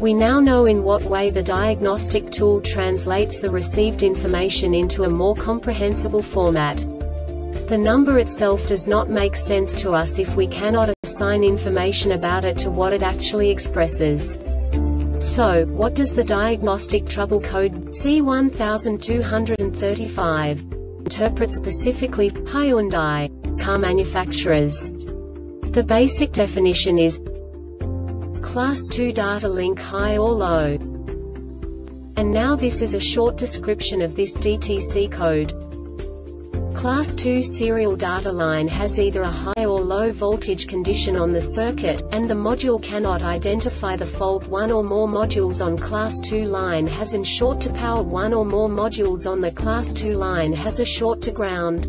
We now know in what way the diagnostic tool translates the received information into a more comprehensible format. The number itself does not make sense to us if we cannot assign information about it to what it actually expresses. So, what does the diagnostic trouble code C1235 interpret specifically for Hyundai car manufacturers? The basic definition is Class 2 data link high or low. And now this is a short description of this DTC code. Class 2 serial data line has either a high or low voltage condition on the circuit, and the module cannot identify the fault. One or more modules on Class 2 line has an short to power. One or more modules on the Class 2 line has a short to ground.